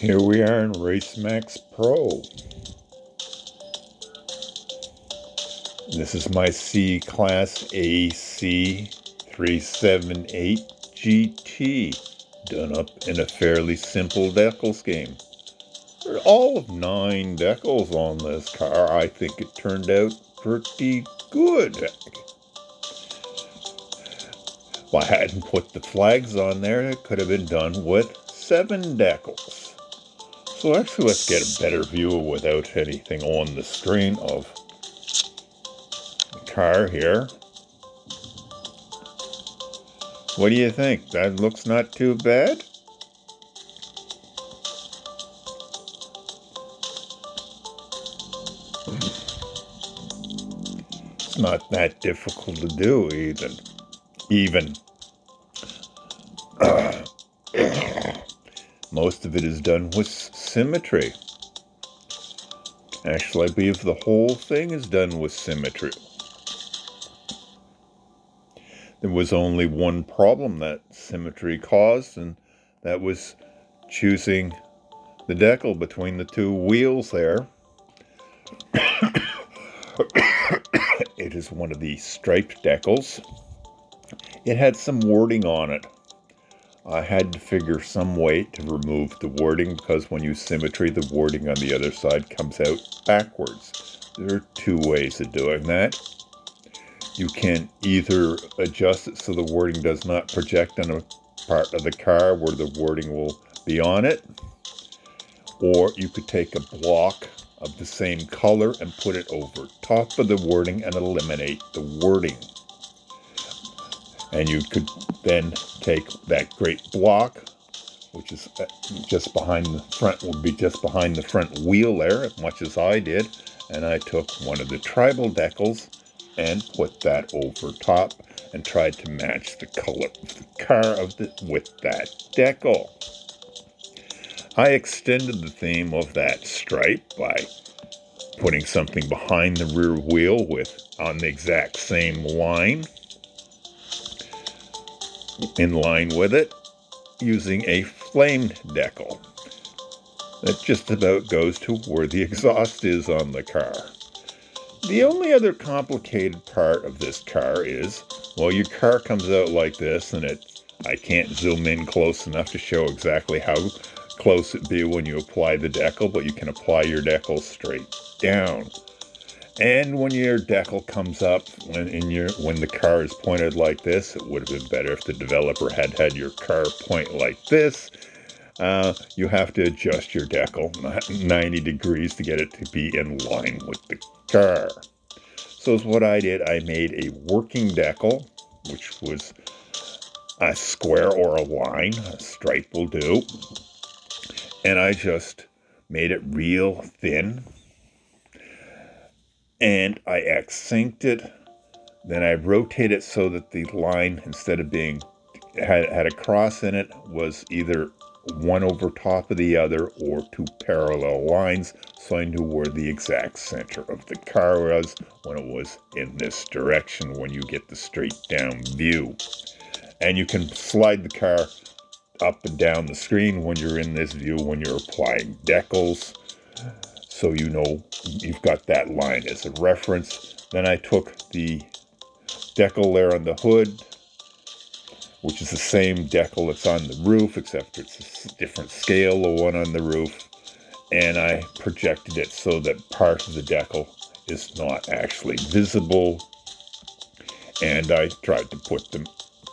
Here we are in Race Max Pro. This is my C-Class AC378GT, done up in a fairly simple decal scheme. There are all of 9 decals on this car. I think it turned out pretty good. If I hadn't put the flags on there, it could have been done with 7 decals. So actually, let's get a better view without anything on the screen of the car here. What do you think? That looks not too bad. It's not that difficult to do even. Most of it is done with symmetry. Actually, I believe the whole thing is done with symmetry. There was only one problem that symmetry caused, and that was choosing the decal between the two wheels there. It is one of the striped decals. It had some wording on it. I had to figure some way to remove the wording, because when you symmetry, the wording on the other side comes out backwards. There are 2 ways of doing that. You can either adjust it so the wording does not project on a part of the car where the wording will be on it, or you could take a block of the same color and put it over top of the wording and eliminate the wording. And you could then take that great block, which is just behind the front, would be just behind the front wheel there, much as I did. And I took one of the tribal decals and put that over top and tried to match the color of the car with that decal. I extended the theme of that stripe by putting something behind the rear wheel on the exact same line. In line with it, using a flamed decal that just about goes to where the exhaust is on the car. The only other complicated part of this car is, well, your car comes out like this, and I can't zoom in close enough to show exactly how close it'd be when you apply the decal, but you can apply your decal straight down. And when your decal comes up, when the car is pointed like this, it would have been better if the developer had your car point like this. You have to adjust your decal 90 degrees to get it to be in line with the car. So is what I did. I made a working decal, which was a square or a line. A stripe will do. And I just made it real thin. And I x-synced it, then I rotate it so that the line, instead of being, had a cross in it, was either one over top of the other or 2 parallel lines, so I knew where the exact center of the car was when it was in this direction, when you get the straight down view. And you can slide the car up and down the screen when you're in this view, when you're applying decals. So you know you've got that line as a reference. Then I took the decal there on the hood, which is the same decal that's on the roof, except it's a different scale, the one on the roof. And I projected it so that part of the decal is not actually visible. And I tried to put them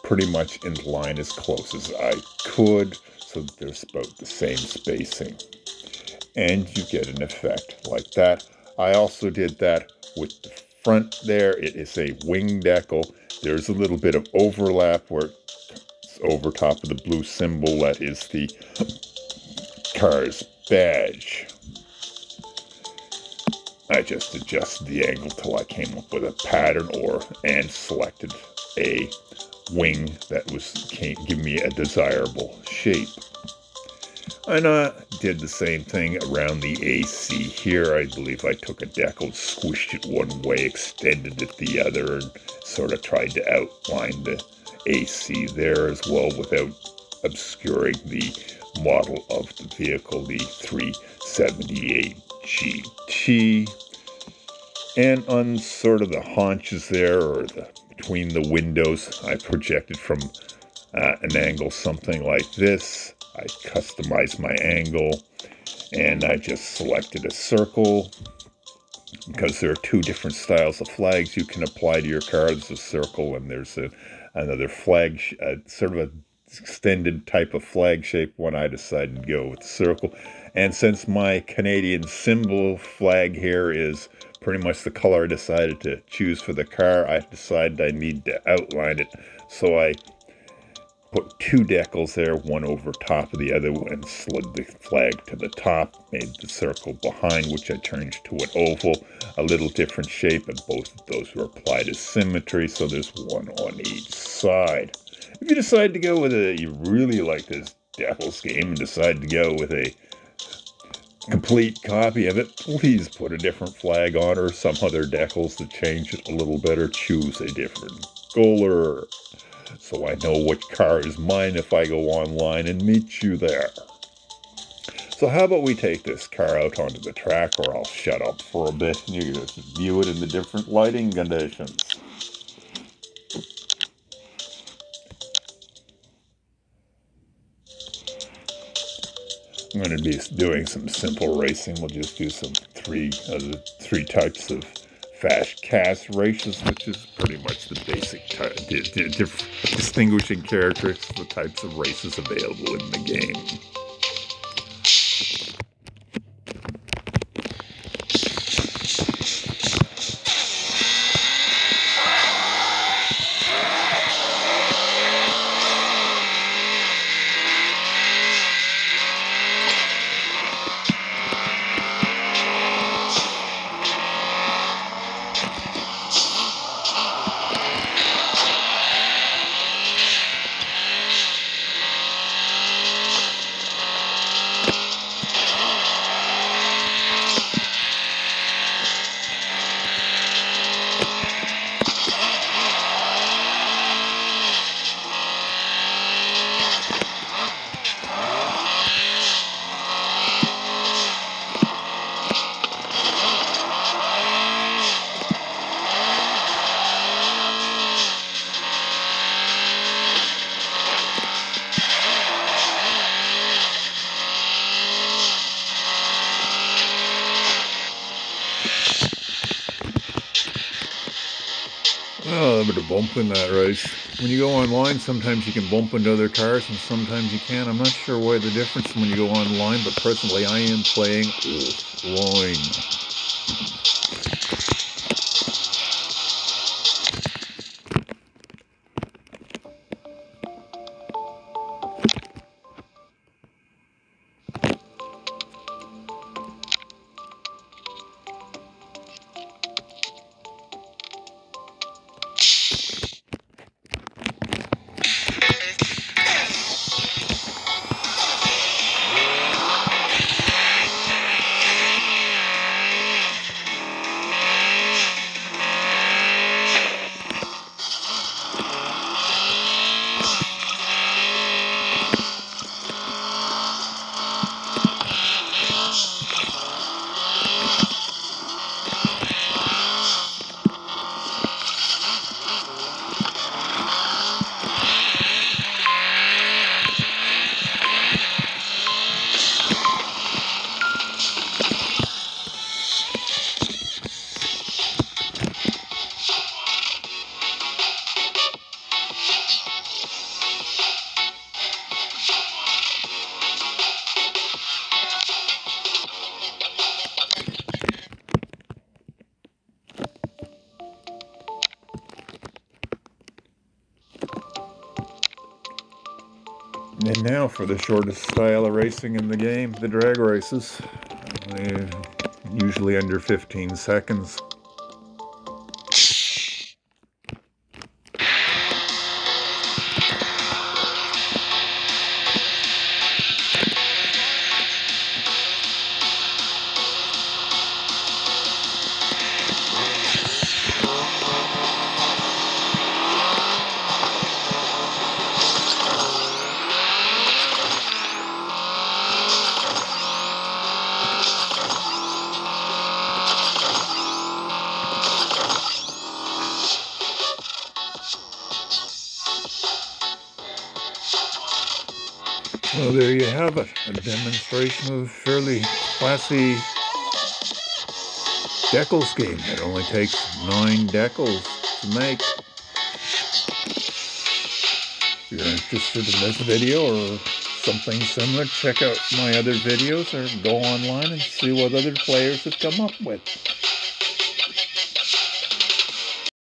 pretty much in line as close as I could, so that there's about the same spacing. And you get an effect like that. I also did that with the front there. It is a wing decal. There's a little bit of overlap where it's over top of the blue symbol that is the car's badge. I just adjusted the angle till I came up with a pattern and selected a wing that can't give me a desirable shape. And I did the same thing around the AC here. I believe I took a decal, squished it one way, extended it the other, and sort of tried to outline the AC there as well without obscuring the model of the vehicle, the 378GT. And on sort of the haunches there, or between the windows, I projected from an angle something like this. I customized my angle, and I just selected a circle, because there are two different styles of flags you can apply to your car. There's a circle, and there's another flag, sort of an extended type of flag shape. One I decided to go with the circle. And since my Canadian symbol flag here is pretty much the color I decided to choose for the car, I decided I need to outline it. So I put two decals there, one over top of the other, and slid the flag to the top, made the circle behind, which I turned to an oval, a little different shape, and both of those were applied as symmetry, so there's one on each side. If you decide to go with a, you really like this devil's game and decide to go with a complete copy of it, please put a different flag on or some other decals to change it a little bit, or choose a different color, so I know which car is mine if I go online and meet you there. So how about we take this car out onto the track, or I'll shut up for a bit and you can view it in the different lighting conditions. I'm going to be doing some simple racing. We'll just do some three types of fast cast races, which is pretty much the basic distinguishing characteristics of the types of races available in the game. Oh, a bit of bump in that race. When you go online, sometimes you can bump into other cars and sometimes you can't. I'm not sure why the difference when you go online, but personally I am playing offline. And now for the shortest style of racing in the game, the drag races. Usually under 15 seconds. Well, there you have it, a demonstration of fairly classy decal scheme. It only takes 9 decals to make. If you're interested in this video or something similar, check out my other videos or go online and see what other players have come up with.